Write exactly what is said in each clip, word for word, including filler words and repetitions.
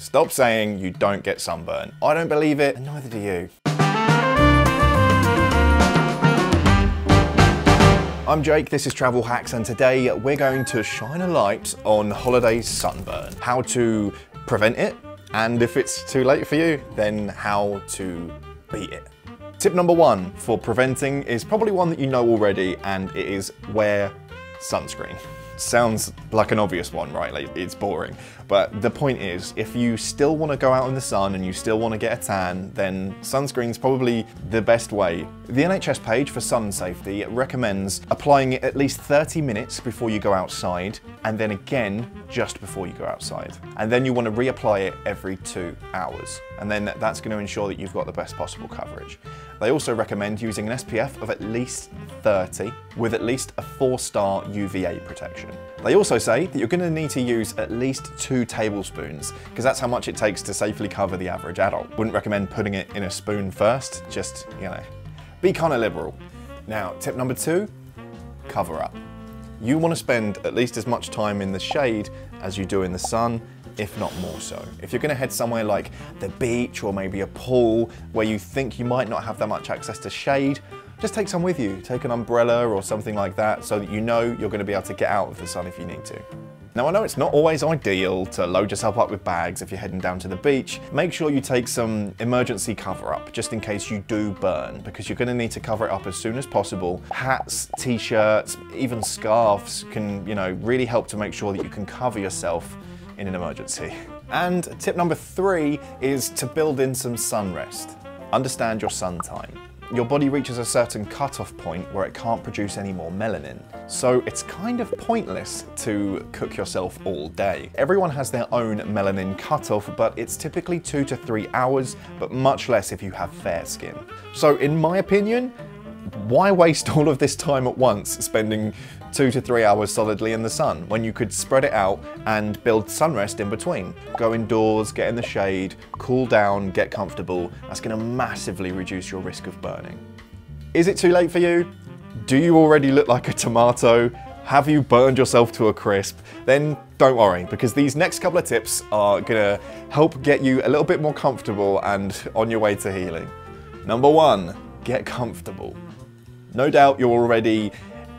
Stop saying you don't get sunburn. I don't believe it, and neither do you. I'm Jake, this is Travel Hacks, and today we're going to shine a light on holiday sunburn. How to prevent it, and if it's too late for you, then how to beat it. Tip number one for preventing is probably one that you know already, and it is wear sunscreen. Sounds like an obvious one, right? Like, it's boring. But the point is, if you still want to go out in the sun and you still want to get a tan, then sunscreen's probably the best way. The N H S page for sun safety recommends applying it at least thirty minutes before you go outside, and then again just before you go outside. And then you want to reapply it every two hours. And then that's going to ensure that you've got the best possible coverage. They also recommend using an S P F of at least thirty with at least a four star U V A protection. They also say that you're going to need to use at least two tablespoons because that's how much it takes to safely cover the average adult. Wouldn't recommend putting it in a spoon first, just, you know, be kind of liberal. Now, tip number two, cover up. You want to spend at least as much time in the shade as you do in the sun, if not more so. If you're going to head somewhere like the beach or maybe a pool where you think you might not have that much access to shade, just take some with you. Take an umbrella or something like that so that you know you're going to be able to get out of the sun if you need to. Now, I know it's not always ideal to load yourself up with bags if you're heading down to the beach. Make sure you take some emergency cover up just in case you do burn, because you're going to need to cover it up as soon as possible. Hats, t-shirts, even scarves can, you know, really help to make sure that you can cover yourself in an emergency. And tip number three is to build in some sun rest. Understand your sun time. Your body reaches a certain cutoff point where it can't produce any more melanin. So it's kind of pointless to cook yourself all day. Everyone has their own melanin cutoff, but it's typically two to three hours, but much less if you have fair skin. So in my opinion, why waste all of this time at once, spending two to three hours solidly in the sun, when you could spread it out and build sun rest in between? Go indoors, get in the shade, cool down, get comfortable. That's going to massively reduce your risk of burning. Is it too late for you? Do you already look like a tomato? Have you burned yourself to a crisp? Then don't worry, because these next couple of tips are going to help get you a little bit more comfortable and on your way to healing. Number one, get comfortable. No doubt you're already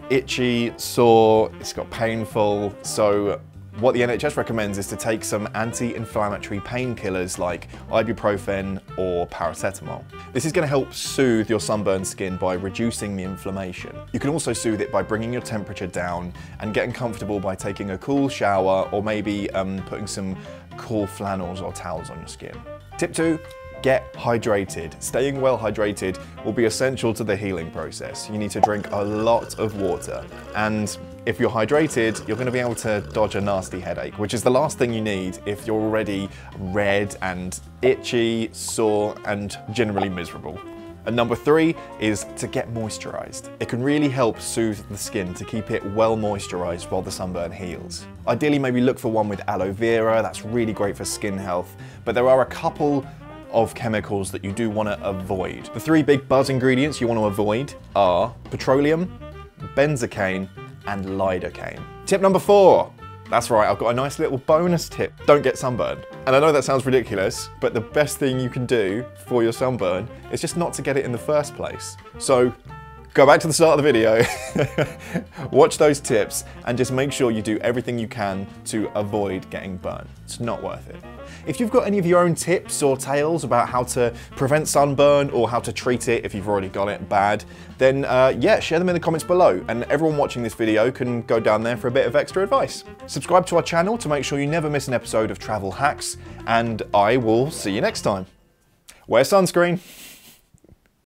itchy, sore, it's got painful, so what the N H S recommends is to take some anti-inflammatory painkillers like ibuprofen or paracetamol. This is going to help soothe your sunburned skin by reducing the inflammation. You can also soothe it by bringing your temperature down and getting comfortable by taking a cool shower or maybe um, putting some cool flannels or towels on your skin. Tip two. Get hydrated. Staying well hydrated will be essential to the healing process. You need to drink a lot of water, and if you're hydrated, you're going to be able to dodge a nasty headache, which is the last thing you need if you're already red and itchy, sore, and generally miserable. And number three is to get moisturized. It can really help soothe the skin to keep it well moisturized while the sunburn heals. Ideally, maybe look for one with aloe vera. That's really great for skin health, but there are a couple of chemicals that you do want to avoid. The three big buzz ingredients you want to avoid are petroleum, benzocaine, and lidocaine. Tip number four. That's right, I've got a nice little bonus tip. Don't get sunburned. And I know that sounds ridiculous, but the best thing you can do for your sunburn is just not to get it in the first place. So go back to the start of the video, watch those tips, and just make sure you do everything you can to avoid getting burned. It's not worth it. If you've got any of your own tips or tales about how to prevent sunburn or how to treat it if you've already got it bad, then uh, yeah, share them in the comments below, and everyone watching this video can go down there for a bit of extra advice. Subscribe to our channel to make sure you never miss an episode of Travel Hacks, and I will see you next time. Wear sunscreen.